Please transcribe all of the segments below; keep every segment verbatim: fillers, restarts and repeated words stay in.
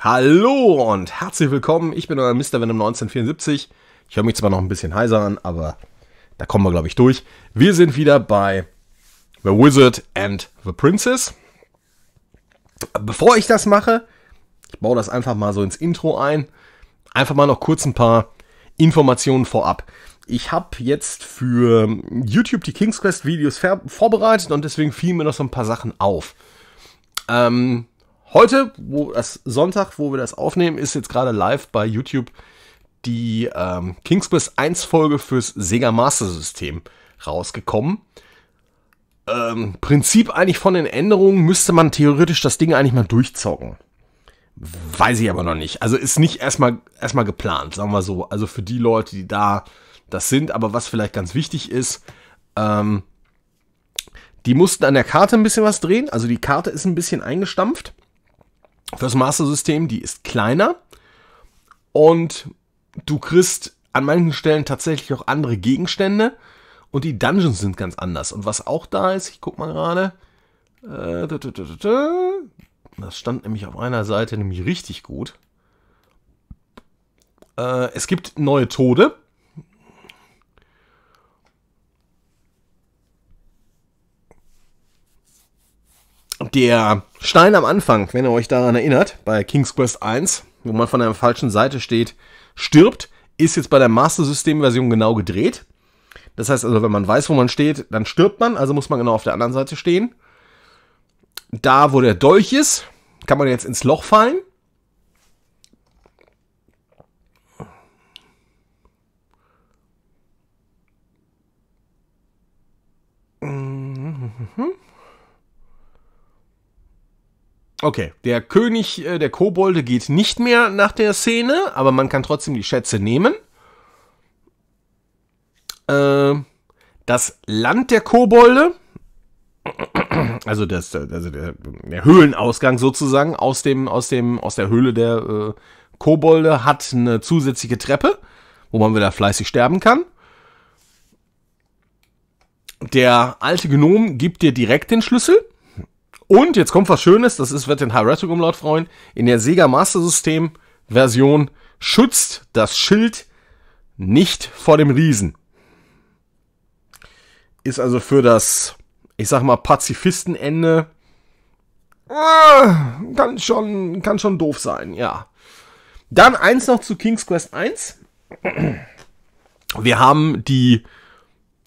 Hallo und herzlich willkommen, ich bin euer Mister Venom neunzehnhundertvierundsiebzig. Ich höre mich zwar noch ein bisschen heiser an, aber da kommen wir, glaube ich, durch. Wir sind wieder bei The Wizard and the Princess. Bevor ich das mache, ich baue das einfach mal so ins Intro ein, einfach mal noch kurz ein paar Informationen vorab. Ich habe jetzt für YouTube die King's Quest Videos vorbereitet und deswegen fielen mir noch so ein paar Sachen auf. Ähm... Heute, wo das Sonntag, wo wir das aufnehmen, ist jetzt gerade live bei YouTube die ähm, King's Quest eins Folge fürs Sega Master System rausgekommen. Ähm, Prinzip eigentlich von den Änderungen müsste man theoretisch das Ding eigentlich mal durchzocken. Weiß ich aber noch nicht. Also ist nicht erstmal erstmal geplant, sagen wir so. Also für die Leute, die da das sind, aber was vielleicht ganz wichtig ist, ähm, die mussten an der Karte ein bisschen was drehen. Also die Karte ist ein bisschen eingestampft. Fürs Master-System, die ist kleiner und du kriegst an manchen Stellen tatsächlich auch andere Gegenstände und die Dungeons sind ganz anders. Und was auch da ist, ich guck mal gerade, das stand nämlich auf einer Seite nämlich richtig gut. Es gibt neue Tode. Der Stein am Anfang, wenn ihr euch daran erinnert, bei King's Quest eins, wo man von der falschen Seite steht, stirbt, ist jetzt bei der Master-System-Version genau gedreht. Das heißt also, wenn man weiß, wo man steht, dann stirbt man, also muss man genau auf der anderen Seite stehen. Da, wo der Dolch ist, kann man jetzt ins Loch fallen. Mhm. Okay, der König äh, der Kobolde geht nicht mehr nach der Szene, aber man kann trotzdem die Schätze nehmen. Äh, das Land der Kobolde, also, das, also der, der Höhlenausgang sozusagen aus, dem, aus, dem, aus der Höhle der äh, Kobolde, hat eine zusätzliche Treppe, wo man wieder fleißig sterben kann. Der alte Gnom gibt dir direkt den Schlüssel. Und jetzt kommt was Schönes, das ist, wird den Heretic-Umlaut freuen. In der Sega Master System Version schützt das Schild nicht vor dem Riesen. Ist also für das, ich sag mal, Pazifistenende, äh, kann schon, kann schon doof sein, ja. Dann eins noch zu King's Quest eins. Wir haben die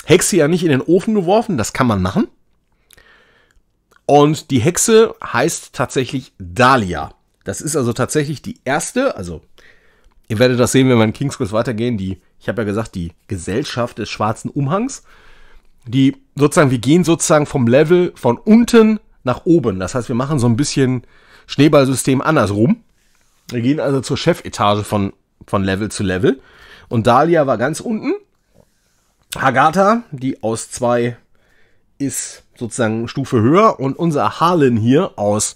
Hexe ja nicht in den Ofen geworfen, das kann man machen. Und die Hexe heißt tatsächlich Dahlia. Das ist also tatsächlich die erste, also ihr werdet das sehen, wenn wir in King's Quest weitergehen, die, ich habe ja gesagt, die Gesellschaft des schwarzen Umhangs, die sozusagen, wir gehen sozusagen vom Level von unten nach oben. Das heißt, wir machen so ein bisschen Schneeballsystem andersrum. Wir gehen also zur Chefetage von, von Level zu Level. Und Dahlia war ganz unten. Hagatha, die aus zwei ist sozusagen Stufe höher, und unser Harlin hier aus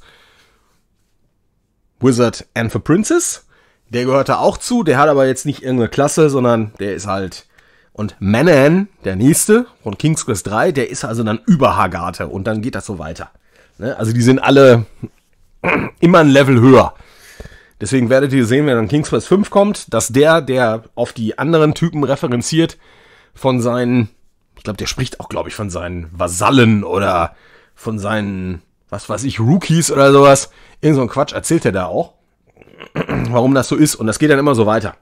Wizard and the Princess, der gehörte auch zu, der hat aber jetzt nicht irgendeine Klasse, sondern der ist halt, und Manan, der nächste von King's Quest drei, der ist also dann über Hagatha und dann geht das so weiter. Ne? Also die sind alle immer ein Level höher. Deswegen werdet ihr sehen, wenn dann King's Quest fünf kommt, dass der, der auf die anderen Typen referenziert, von seinen, ich glaube, der spricht auch, glaube ich, von seinen Vasallen oder von seinen, was weiß ich, Rookies oder sowas. Irgend so ein Quatsch erzählt er da auch, warum das so ist. Und das geht dann immer so weiter.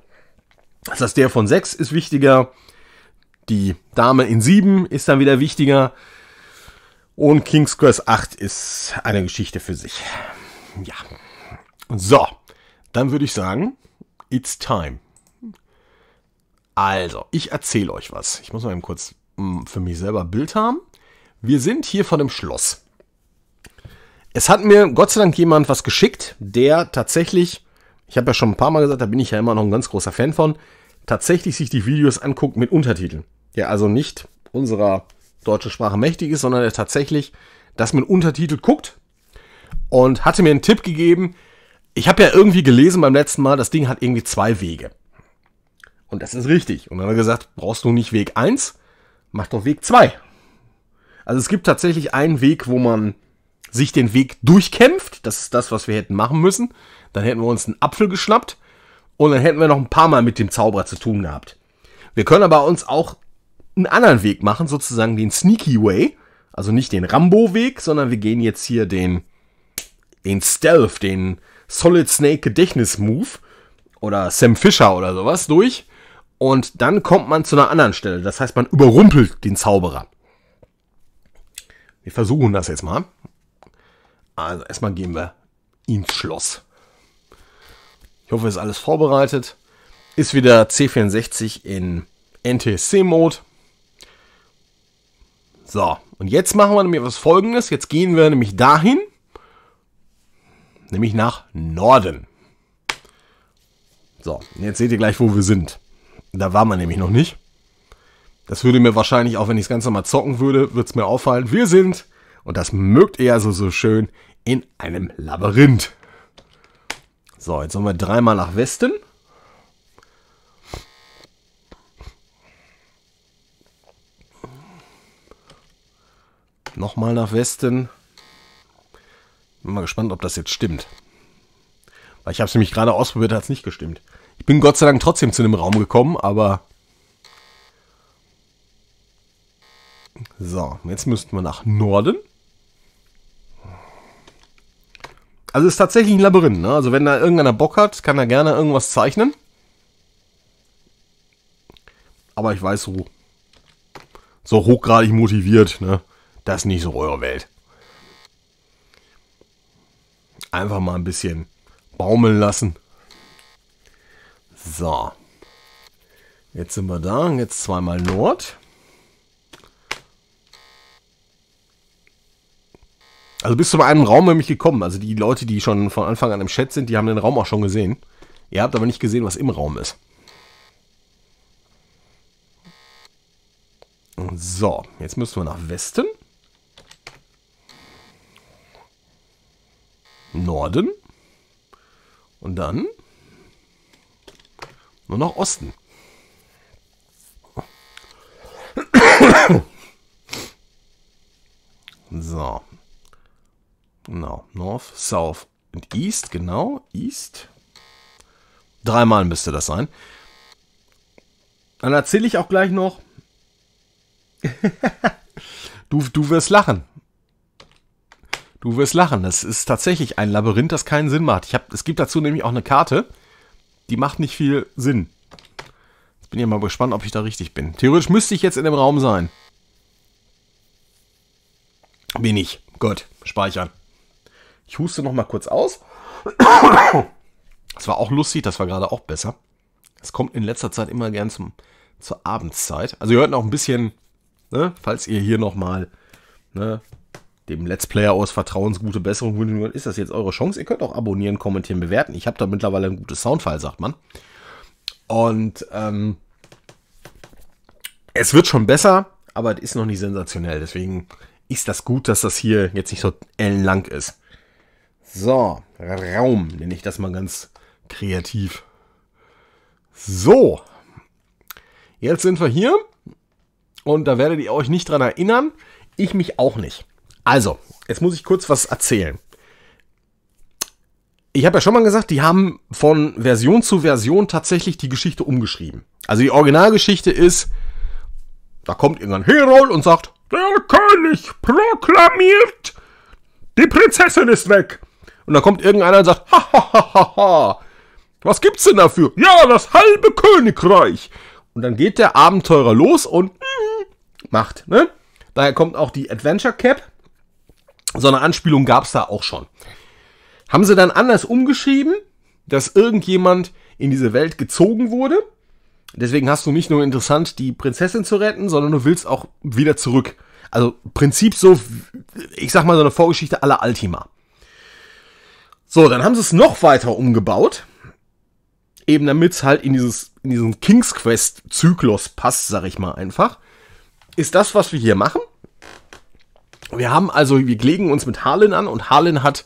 Das heißt, der von sechs ist wichtiger. Die Dame in sieben ist dann wieder wichtiger. Und King's Quest acht ist eine Geschichte für sich. Ja. So, dann würde ich sagen, it's time. Also, ich erzähle euch was. Ich muss mal eben kurz für mich selber ein Bild haben. Wir sind hier vor dem Schloss. Es hat mir Gott sei Dank jemand was geschickt, der tatsächlich, ich habe ja schon ein paar Mal gesagt, da bin ich ja immer noch ein ganz großer Fan von, tatsächlich sich die Videos anguckt mit Untertiteln. Der also nicht unserer deutschen Sprache mächtig ist, sondern der tatsächlich das mit Untertitel guckt und hatte mir einen Tipp gegeben. Ich habe ja irgendwie gelesen beim letzten Mal, das Ding hat irgendwie zwei Wege. Und das ist richtig. Und dann hat er gesagt, brauchst du nicht Weg eins, mach doch Weg zwei. Also es gibt tatsächlich einen Weg, wo man sich den Weg durchkämpft. Das ist das, was wir hätten machen müssen. Dann hätten wir uns einen Apfel geschnappt und dann hätten wir noch ein paar Mal mit dem Zauberer zu tun gehabt. Wir können aber uns auch einen anderen Weg machen, sozusagen den Sneaky Way. Also nicht den Rambo-Weg, sondern wir gehen jetzt hier den, den Stealth, den Solid Snake Gedächtnis-Move oder Sam Fisher oder sowas durch. Und dann kommt man zu einer anderen Stelle. Das heißt, man überrumpelt den Zauberer. Wir versuchen das jetzt mal. Also erstmal gehen wir ins Schloss. Ich hoffe, es ist alles vorbereitet. Ist wieder C vierundsechzig in N T S C-Mode. So, und jetzt machen wir nämlich was Folgendes. Jetzt gehen wir nämlich dahin. Nämlich nach Norden. So, jetzt seht ihr gleich, wo wir sind. Da war man nämlich noch nicht. Das würde mir wahrscheinlich, auch wenn ich das Ganze mal zocken würde, würde es mir auffallen. Wir sind, und das mögt ihr ja so, so schön, in einem Labyrinth. So, jetzt sollen wir dreimal nach Westen. Nochmal nach Westen. Bin mal gespannt, ob das jetzt stimmt. Weil ich habe es nämlich gerade ausprobiert, hat es nicht gestimmt. Ich bin Gott sei Dank trotzdem zu dem Raum gekommen, aber... So, jetzt müssten wir nach Norden. Also es ist tatsächlich ein Labyrinth, ne? Also wenn da irgendeiner Bock hat, kann er gerne irgendwas zeichnen. Aber ich weiß, so, so hochgradig motiviert, ne? Das ist nicht so eure Welt. Einfach mal ein bisschen baumeln lassen. So. Jetzt sind wir da. Jetzt zweimal Nord. Also bis zu einem Raum bin ich gekommen. Also die Leute, die schon von Anfang an im Chat sind, die haben den Raum auch schon gesehen. Ihr habt aber nicht gesehen, was im Raum ist. So, jetzt müssen wir nach Westen. Norden. Und dann nur noch Osten. So. Genau. North, South und East. Genau. East. Dreimal müsste das sein. Dann erzähle ich auch gleich noch. du, du wirst lachen. Du wirst lachen. Das ist tatsächlich ein Labyrinth, das keinen Sinn macht. Ich hab, es gibt dazu nämlich auch eine Karte. Die macht nicht viel Sinn. Jetzt bin ich mal gespannt, ob ich da richtig bin. Theoretisch müsste ich jetzt in dem Raum sein. Bin ich. Gut. Speichern. Ich huste noch mal kurz aus. Das war auch lustig. Das war gerade auch besser. Das kommt in letzter Zeit immer gern zum, zur Abendszeit. Also ihr hört noch ein bisschen, ne, falls ihr hier noch mal, ne, dem Let's Player aus Vertrauens gute Besserung wünschen wollt, ist das jetzt eure Chance. Ihr könnt auch abonnieren, kommentieren, bewerten. Ich habe da mittlerweile ein gutes Soundfile, sagt man. Und ähm, es wird schon besser, aber es ist noch nicht sensationell. Deswegen ist das gut, dass das hier jetzt nicht so ellenlang ist. So, Raum nenne ich das mal ganz kreativ. So, jetzt sind wir hier und da werdet ihr euch nicht dran erinnern. Ich mich auch nicht. Also, jetzt muss ich kurz was erzählen. Ich habe ja schon mal gesagt, die haben von Version zu Version tatsächlich die Geschichte umgeschrieben. Also die Originalgeschichte ist, da kommt irgendein Herold und sagt, der König proklamiert, die Prinzessin ist weg. Und da kommt irgendeiner und sagt, ha, ha, ha, ha, ha, was gibt's denn dafür? Ja, das halbe Königreich. Und dann geht der Abenteurer los und mm, macht, ne? Daher kommt auch die Adventure Cap. So eine Anspielung gab es da auch schon. Haben sie dann anders umgeschrieben, dass irgendjemand in diese Welt gezogen wurde. Deswegen hast du nicht nur interessant, die Prinzessin zu retten, sondern du willst auch wieder zurück. Also im Prinzip so, ich sag mal, so eine Vorgeschichte à la Ultima. So, dann haben sie es noch weiter umgebaut. Eben damit es halt in, dieses, in diesen King's Quest Zyklus passt, sag ich mal einfach. Ist das, was wir hier machen. Wir haben also, wir legen uns mit Harlin an und Harlin hat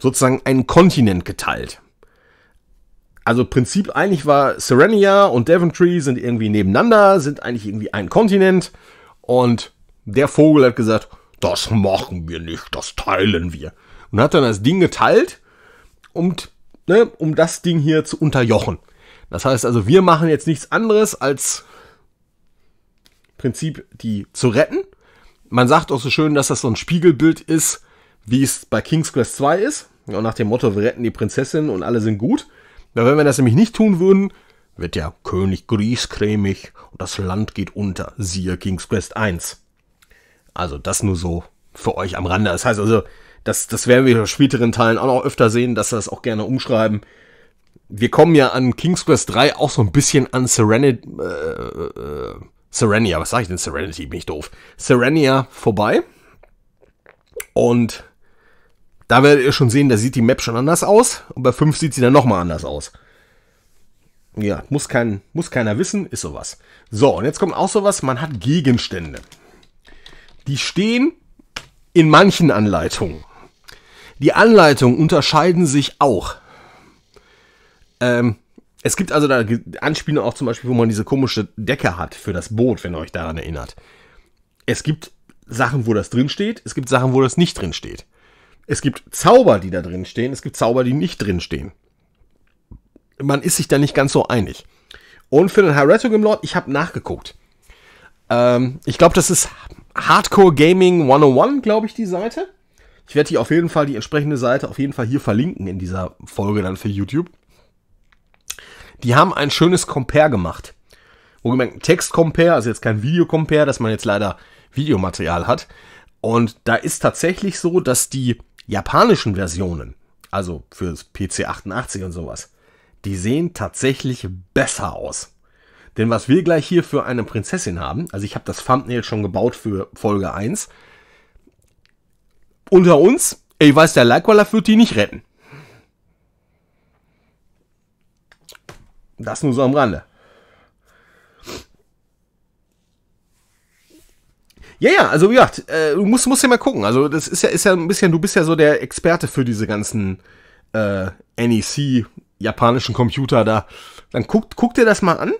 sozusagen einen Kontinent geteilt. Also im Prinzip eigentlich war Serenia und Devontree sind irgendwie nebeneinander, sind eigentlich irgendwie ein Kontinent und der Vogel hat gesagt, Das machen wir nicht, das teilen wir. Und hat dann das Ding geteilt, um, ne, um das Ding hier zu unterjochen. Das heißt also, wir machen jetzt nichts anderes als im Prinzip die zu retten. Man sagt auch so schön, dass das so ein Spiegelbild ist, wie es bei King's Quest zwei ist. Und nach dem Motto, wir retten die Prinzessin und alle sind gut. Weil wenn wir das nämlich nicht tun würden, wird der König grießcremig und das Land geht unter. Siehe King's Quest eins. Also das nur so für euch am Rande. Das heißt also, das, das werden wir in späteren Teilen auch noch öfter sehen, dass wir das auch gerne umschreiben. Wir kommen ja an King's Quest drei auch so ein bisschen an Serenity, äh, Serenia, was sage ich denn? Serenity, bin ich doof. Serenia vorbei. Und da werdet ihr schon sehen, da sieht die Map schon anders aus. Und bei fünf sieht sie dann nochmal anders aus. Ja, muss, kein, muss keiner wissen, ist sowas. So, und jetzt kommt auch sowas, man hat Gegenstände. Die stehen in manchen Anleitungen. Die Anleitungen unterscheiden sich auch. Ähm, es gibt also da Anspielungen auch zum Beispiel, wo man diese komische Decke hat für das Boot, wenn ihr euch daran erinnert. Es gibt Sachen, wo das drin steht. Es gibt Sachen, wo das nicht drin steht. Es gibt Zauber, die da drin stehen. Es gibt Zauber, die nicht drin stehen. Man ist sich da nicht ganz so einig. Und für den Hardcore-Gaming-Lord, ich habe nachgeguckt. Ähm, ich glaube, das ist Hardcore Gaming hundertundeins, glaube ich, die Seite. Ich werde hier auf jeden Fall die entsprechende Seite auf jeden Fall hier verlinken in dieser Folge dann für YouTube. Die haben ein schönes Compare gemacht. Wo gemerkt, Text-Compare, also jetzt kein Video-Compare, dass man jetzt leider Videomaterial hat. Und da ist tatsächlich so, dass die japanischen Versionen, also fürs P C achtundachtzig und sowas, die sehen tatsächlich besser aus. Denn was wir gleich hier für eine Prinzessin haben, also ich habe das Thumbnail schon gebaut für Folge eins. Unter uns, ich weiß, der Likewalaf wird die nicht retten. Das nur so am Rande. Ja, ja, also wie gesagt, äh, du musst, musst ja mal gucken. Also das ist ja, ist ja ein bisschen, du bist ja so der Experte für diese ganzen äh, N E C japanischen Computer da. Dann guck, guck dir das mal an.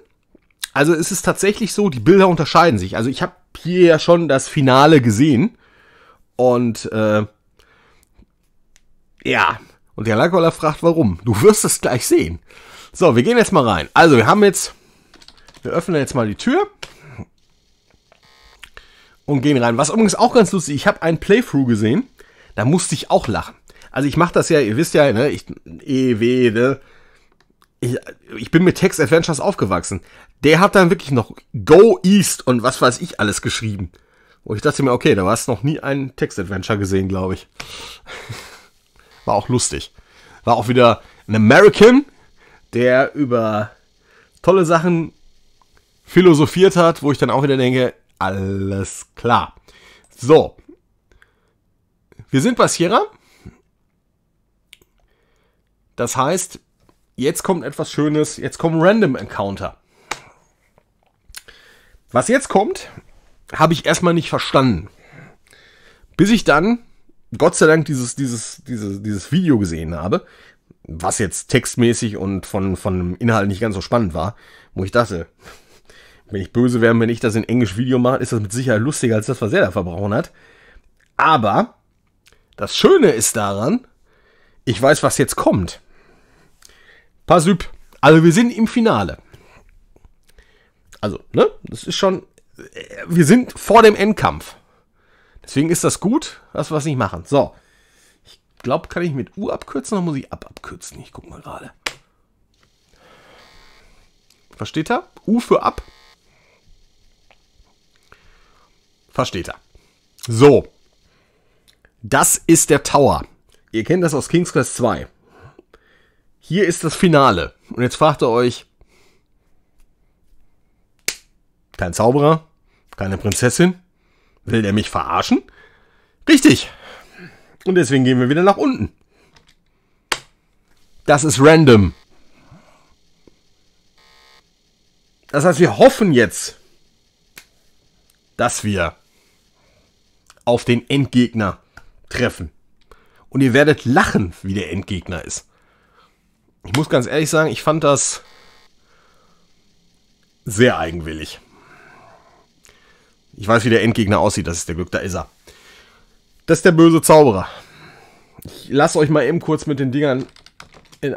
Also es ist tatsächlich so, die Bilder unterscheiden sich. Also ich habe hier ja schon das Finale gesehen. Und äh, ja, und der Lakola fragt, warum. Du wirst es gleich sehen. So, wir gehen jetzt mal rein. Also wir haben jetzt, wir öffnen jetzt mal die Tür. Und gehen rein. Was übrigens auch ganz lustig, ich habe einen Playthrough gesehen, da musste ich auch lachen. Also ich mache das ja, ihr wisst ja, ne, ich, E W, ne, ich, ich bin mit Hagatha Adventures aufgewachsen. Der hat dann wirklich noch Go East und was weiß ich alles geschrieben. Und ich dachte mir, okay, da war es noch nie ein Hagatha Adventure gesehen, glaube ich. War auch lustig. War auch wieder ein American, der über tolle Sachen philosophiert hat, wo ich dann auch wieder denke, alles klar. So. Wir sind bei Sierra. Das heißt, jetzt kommt etwas Schönes. Jetzt kommen Random Encounter. Was jetzt kommt, habe ich erstmal nicht verstanden. Bis ich dann, Gott sei Dank, dieses, dieses, dieses, dieses Video gesehen habe, was jetzt textmäßig und von, von dem Inhalt nicht ganz so spannend war, wo ich dachte, wenn ich böse wäre, wenn ich das in Englisch Video mache, ist das mit Sicherheit lustiger als das, was er da verbrochen hat. Aber das Schöne ist daran, ich weiß, was jetzt kommt. Pass üb. Also wir sind im Finale. Also, ne? Das ist schon... Wir sind vor dem Endkampf. Deswegen ist das gut, dass wir es nicht machen. So. Ich glaube, kann ich mit U abkürzen oder muss ich ab abkürzen? Ich guck mal gerade. Versteht er? U für ab. Versteht er. So. Das ist der Tower. Ihr kennt das aus King's Quest zwei. Hier ist das Finale. Und jetzt fragt ihr euch, kein Zauberer, keine Prinzessin, will der mich verarschen? Richtig. Und deswegen gehen wir wieder nach unten. Das ist random. Das heißt, wir hoffen jetzt, dass wir auf den Endgegner treffen. Und ihr werdet lachen, wie der Endgegner ist. Ich muss ganz ehrlich sagen, ich fand das sehr eigenwillig. Ich weiß, wie der Endgegner aussieht, das ist der Glück, da ist er. Das ist der böse Zauberer. Ich lasse euch mal eben kurz mit den Dingern in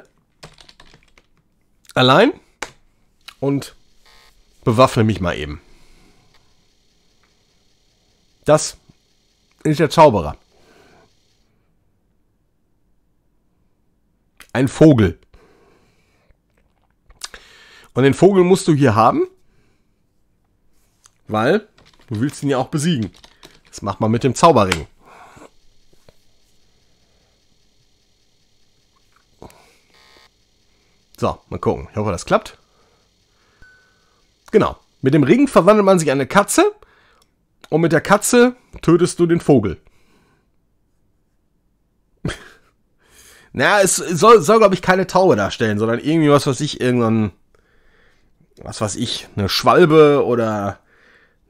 allein und bewaffne mich mal eben. Das ist der Zauberer. Ein Vogel. Und den Vogel musst du hier haben, weil du willst ihn ja auch besiegen. Das macht man mit dem Zauberring. So, mal gucken. Ich hoffe, das klappt. Genau. Mit dem Ring verwandelt man sich in eine Katze und mit der Katze tötest du den Vogel. Naja, es soll, soll glaube ich, keine Taube darstellen, sondern irgendwie was weiß ich, irgendein, was weiß ich, eine Schwalbe oder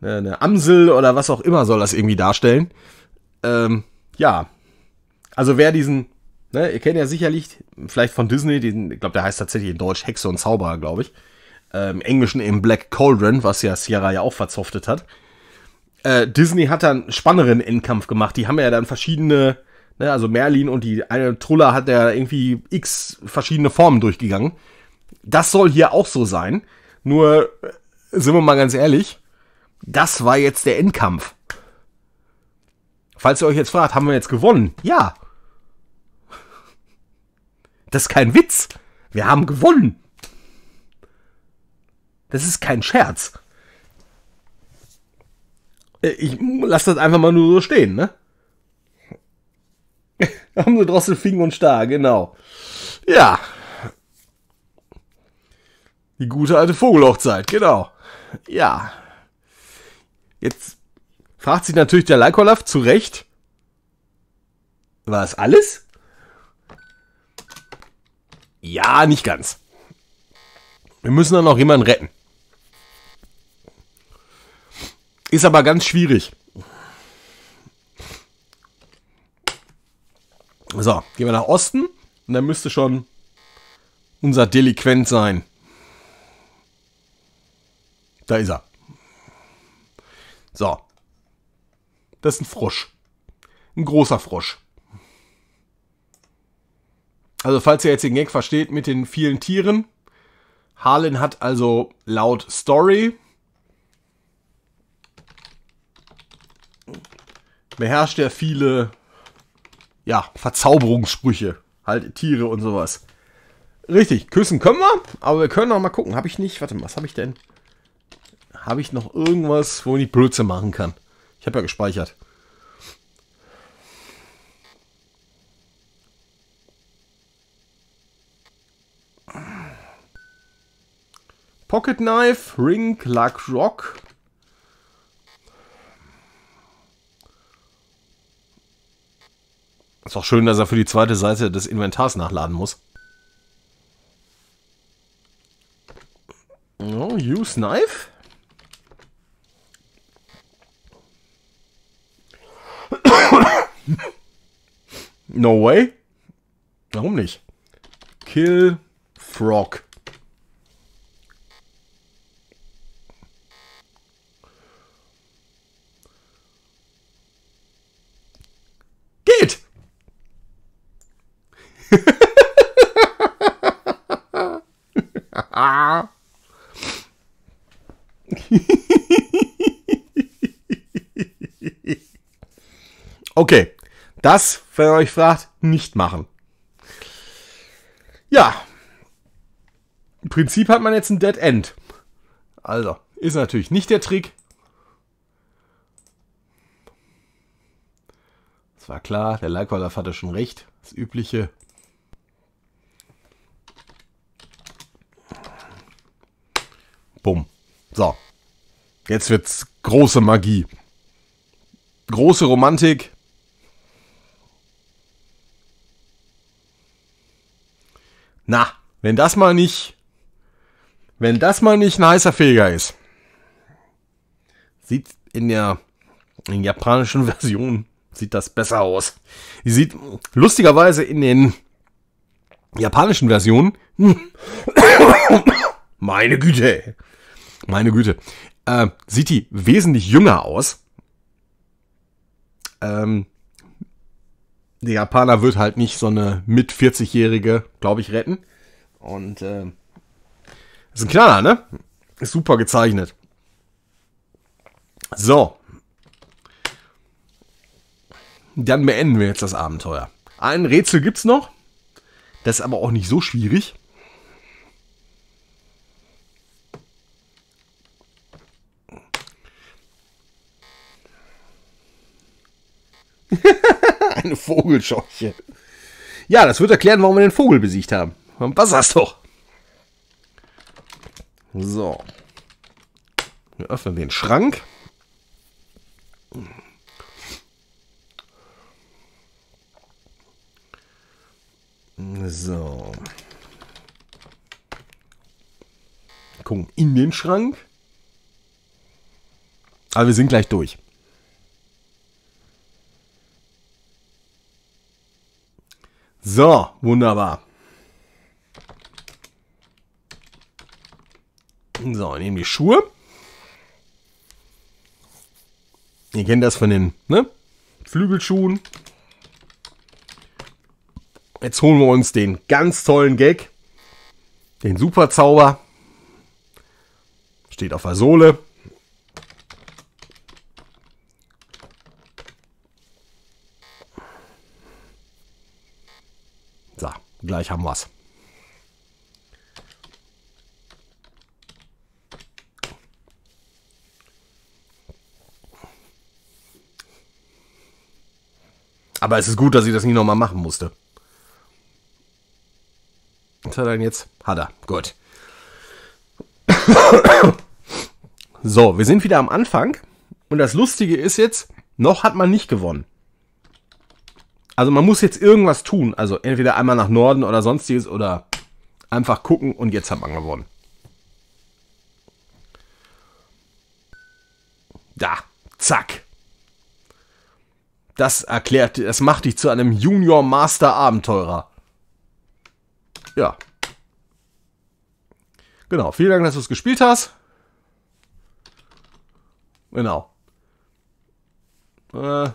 eine Amsel oder was auch immer soll das irgendwie darstellen. Ähm, ja, also wer diesen, ne, ihr kennt ja sicherlich, vielleicht von Disney, diesen, ich glaube, der heißt tatsächlich in Deutsch Hexe und Zauberer, glaube ich. Äh, im Englischen eben Black Cauldron, was ja Sierra ja auch verzoftet hat. Äh, Disney hat dann einen spannenderen Endkampf gemacht. Die haben ja dann verschiedene, ne, also Merlin und die eine Trulla hat ja irgendwie x verschiedene Formen durchgegangen. Das soll hier auch so sein. Nur, sind wir mal ganz ehrlich, das war jetzt der Endkampf. Falls ihr euch jetzt fragt, haben wir jetzt gewonnen? Ja. Das ist kein Witz. Wir haben gewonnen. Das ist kein Scherz. Ich lasse das einfach mal nur so stehen, ne? Haben sie Drossel, Fing und Star, genau. Ja. Die gute alte Vogelhochzeit, genau. Ja. Jetzt fragt sich natürlich der Laikolaf zu Recht. War das alles? Ja, nicht ganz. Wir müssen dann noch jemanden retten. Ist aber ganz schwierig. So, gehen wir nach Osten. Und dann müsste schon unser Delinquent sein. Da ist er. So. Das ist ein Frosch. Ein großer Frosch. Also falls ihr jetzt den Gag versteht mit den vielen Tieren. Harlin hat also laut Story... beherrscht er viele, ja, Verzauberungssprüche. Halt Tiere und sowas. Richtig, küssen können wir, aber wir können auch mal gucken. Habe ich nicht, warte mal, was habe ich denn? Habe ich noch irgendwas, wo ich Blödsinn machen kann? Ich habe ja gespeichert. Pocket Knife, Ring, Luck, Rock. Ist auch schön, dass er für die zweite Seite des Inventars nachladen muss. Oh, use Knife. No way. Warum nicht? Kill Frog. Geht! Okay, das, wenn ihr euch fragt, nicht machen. Ja, im Prinzip hat man jetzt ein Dead End. Also, ist natürlich nicht der Trick. Das war klar, der Laikolaf hatte schon recht, das Übliche. Bumm. So. Jetzt wird's große Magie. Große Romantik. Na, wenn das mal nicht... Wenn das mal nicht ein heißer Feger ist. Sieht in der, in der japanischen Version sieht das besser aus. Sieht lustigerweise in den japanischen Versionen... Meine Güte! Meine Güte. Äh, sieht die wesentlich jünger aus. Ähm, der Japaner wird halt nicht so eine mit vierzig-Jährige, glaube ich, retten. Und äh, ist ein Knaller, ne? Ist super gezeichnet. So. Dann beenden wir jetzt das Abenteuer. Ein Rätsel gibt's noch. Das ist aber auch nicht so schwierig. Eine Vogelscheuche. Ja, das wird erklären, warum wir den Vogel besiegt haben. Was hast du doch? So. Wir öffnen den Schrank. So. Gucken in den Schrank. Aber wir sind gleich durch. So, wunderbar. So, nehmen die Schuhe. Ihr kennt das von den, ne? Flügelschuhen. Jetzt holen wir uns den ganz tollen Gag. Den Superzauber. Steht auf der Sohle. So, gleich haben wir's. Aber es ist gut, dass ich das nicht nochmal machen musste. Was hat er denn jetzt? Hat er. Gut. So, wir sind wieder am Anfang. Und das Lustige ist jetzt, noch hat man nicht gewonnen. Also man muss jetzt irgendwas tun. Also entweder einmal nach Norden oder sonstiges oder einfach gucken und jetzt hat man gewonnen. Da. Zack. Das erklärt, das macht dich zu einem Junior Master Abenteurer. Ja. Genau. Vielen Dank, dass du es gespielt hast. Genau. Äh,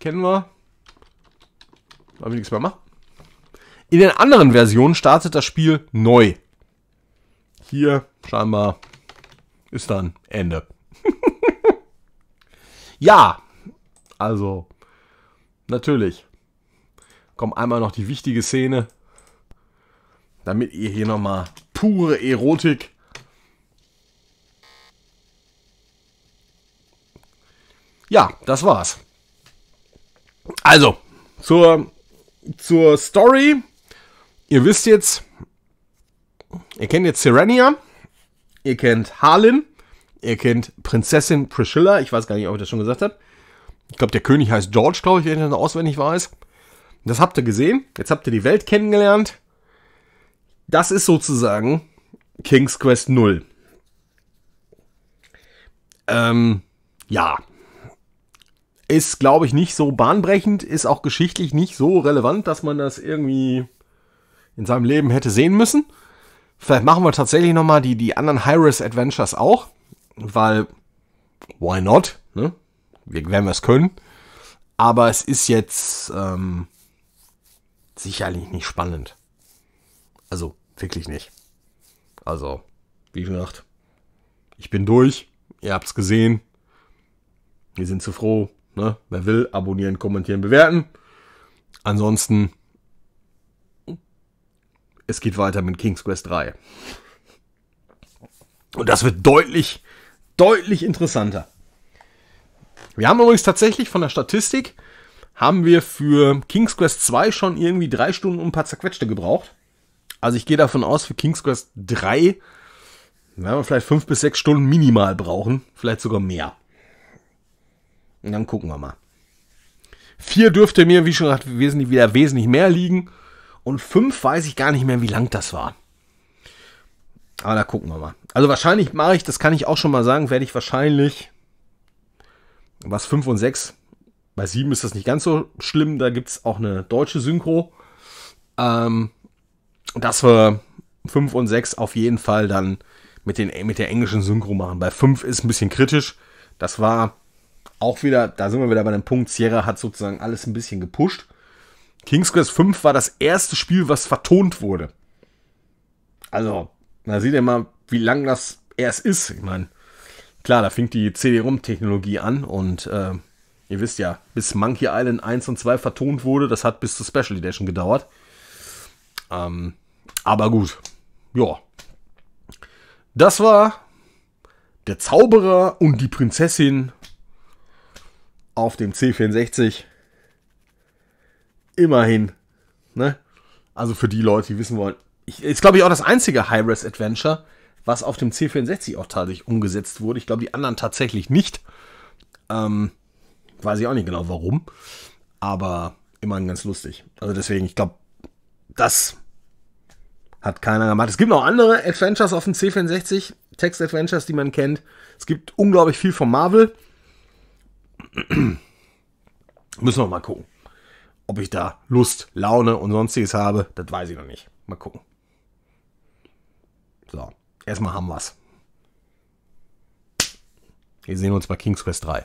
kennen wir. Darf ich nichts mehr machen? In den anderen Versionen startet das Spiel neu. Hier scheinbar ist dann Ende. Ja. Also. Natürlich. Kommt einmal noch die wichtige Szene. Damit ihr hier nochmal pure Erotik. Ja, das war's. Also, zur, zur Story. Ihr wisst jetzt, ihr kennt jetzt Serenia. Ihr kennt Harlin. Ihr kennt Prinzessin Priscilla. Ich weiß gar nicht, ob ich das schon gesagt habe. Ich glaube, der König heißt George, glaube ich, wenn ich das auswendig weiß. Das habt ihr gesehen. Jetzt habt ihr die Welt kennengelernt. Das ist sozusagen King's Quest null. Ähm, ja. Ist, glaube ich, nicht so bahnbrechend. Ist auch geschichtlich nicht so relevant, dass man das irgendwie in seinem Leben hätte sehen müssen. Vielleicht machen wir tatsächlich nochmal die, die anderen Hi-Res Adventures auch. Weil, why not? Ne? Wir werden es können. Aber es ist jetzt ähm, sicherlich nicht spannend. Also, wirklich nicht. Also, wie gesagt, ich bin durch. Ihr habt's gesehen. Wir sind zu froh. Ne? Wer will, abonnieren, kommentieren, bewerten. Ansonsten, es geht weiter mit King's Quest drei. Und das wird deutlich, deutlich interessanter. Wir haben übrigens tatsächlich von der Statistik, haben wir für King's Quest zwei schon irgendwie drei Stunden und ein paar zerquetschte gebraucht. Also ich gehe davon aus, für King's Quest drei werden wir vielleicht fünf bis sechs Stunden minimal brauchen. Vielleicht sogar mehr. Und dann gucken wir mal. vier dürfte mir, wie schon gesagt, wesentlich, wieder wesentlich mehr liegen. Und fünf weiß ich gar nicht mehr, wie lang das war. Aber da gucken wir mal. Also wahrscheinlich mache ich, das kann ich auch schon mal sagen, werde ich wahrscheinlich, was fünf und sechs, bei sieben ist das nicht ganz so schlimm. Da gibt es auch eine deutsche Synchro. Ähm... Dass wir fünf und sechs auf jeden Fall dann mit, den, mit der englischen Synchro machen. Bei fünf ist ein bisschen kritisch. Das war auch wieder, da sind wir wieder bei dem Punkt, Sierra hat sozusagen alles ein bisschen gepusht. King's Quest fünf war das erste Spiel, was vertont wurde. Also, da seht ihr mal, wie lang das erst ist. Ich meine, klar, da fing die C D-ROM-Technologie an und äh, ihr wisst ja, bis Monkey Island eins und zwei vertont wurde, das hat bis zur Special Edition gedauert. Ähm, aber gut, ja. Das war der Zauberer und die Prinzessin auf dem C vierundsechzig. Immerhin, ne? Also für die Leute, die wissen wollen, ich, ist glaube ich auch das einzige Hi-Res Adventure, was auf dem C vierundsechzig auch tatsächlich umgesetzt wurde. Ich glaube, die anderen tatsächlich nicht. Ähm, weiß ich auch nicht genau warum. Aber immerhin ganz lustig. Also deswegen, ich glaube, das hat keiner gemacht. Es gibt noch andere Adventures auf dem C vierundsechzig, Text-Adventures, die man kennt. Es gibt unglaublich viel von Marvel. Müssen wir mal gucken. Ob ich da Lust, Laune und sonstiges habe, das weiß ich noch nicht. Mal gucken. So, erstmal haben wir's. Wir sehen uns bei King's Quest drei.